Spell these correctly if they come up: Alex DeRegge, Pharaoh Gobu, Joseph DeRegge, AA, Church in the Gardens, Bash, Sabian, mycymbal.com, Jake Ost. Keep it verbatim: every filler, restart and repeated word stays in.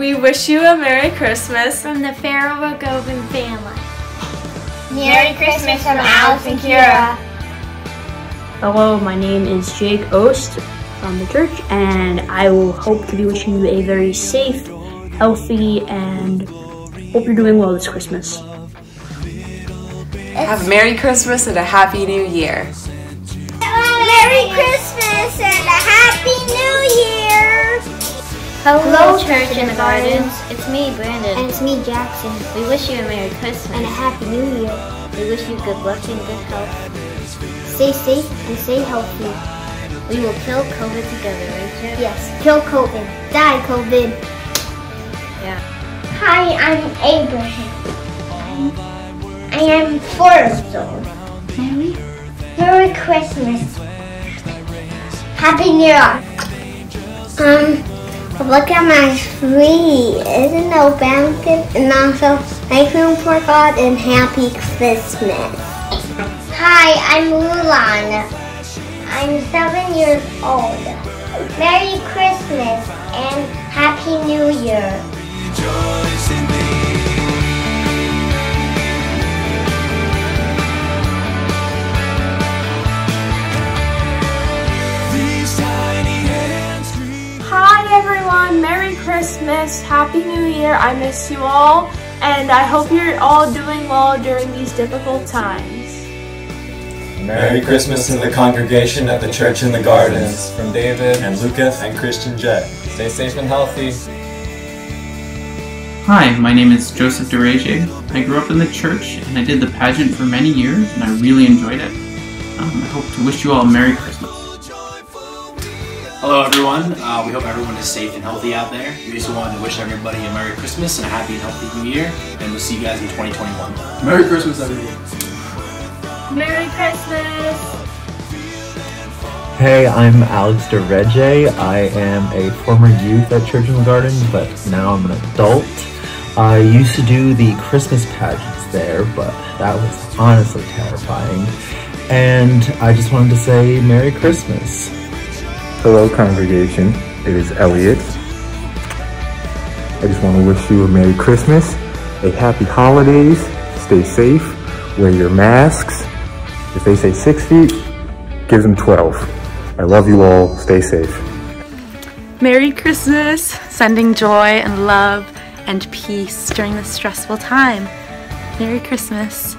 We wish you a Merry Christmas from the Pharaoh Gobu family. Merry Christmas from Alex and Kira. Hello, my name is Jake Ost from the church, and I will hope to be wishing you a very safe, healthy, and hope you're doing well this Christmas. Have a Merry Christmas and a Happy New Year. Merry Christmas and a Happy New Year! Hello, Church in the Gardens. It's me, Brandon. And it's me, Jackson. We wish you a Merry Christmas. And a Happy New Year. We wish you good luck and good health. Stay safe and stay healthy. We will kill COVID together, right, Chip? Yes, kill COVID. Die, COVID. Yeah. Hi, I'm Abraham. I am four years old. Merry Merry Christmas. Happy New Year. Um, look at my tree. Isn't it rounded? And also, thank you for God and Happy Christmas. Hi, I'm Lulan. I'm seven years old. Merry Christmas and Happy New Year. Rejoice in me. Hi everyone, Merry Christmas, Happy New Year, I miss you all, and I hope you're all doing well during these difficult times. Merry Christmas to the congregation at the Church in the Gardens, from David and Lucas and Christian Jet. Stay safe and healthy. Hi, my name is Joseph DeRegge. I grew up in the church and I did the pageant for many years and I really enjoyed it. Um, I hope to wish you all a Merry Christmas. Hello everyone, uh, we hope everyone is safe and healthy out there. We just wanted to wish everybody a Merry Christmas and a happy and healthy new year, and we'll see you guys in twenty twenty-one. Merry Christmas everyone. Merry Christmas! Hey, I'm Alex DeRegge. I am a former youth at Church in the Gardens, but now I'm an adult. I used to do the Christmas pageants there, but that was honestly terrifying. And I just wanted to say Merry Christmas. Hello congregation, it is Elliot. I just want to wish you a Merry Christmas, a Happy Holidays, stay safe, wear your masks. If they say six feet, give them twelve. I love you all, stay safe. Merry Christmas, sending joy and love and peace during this stressful time. Merry Christmas.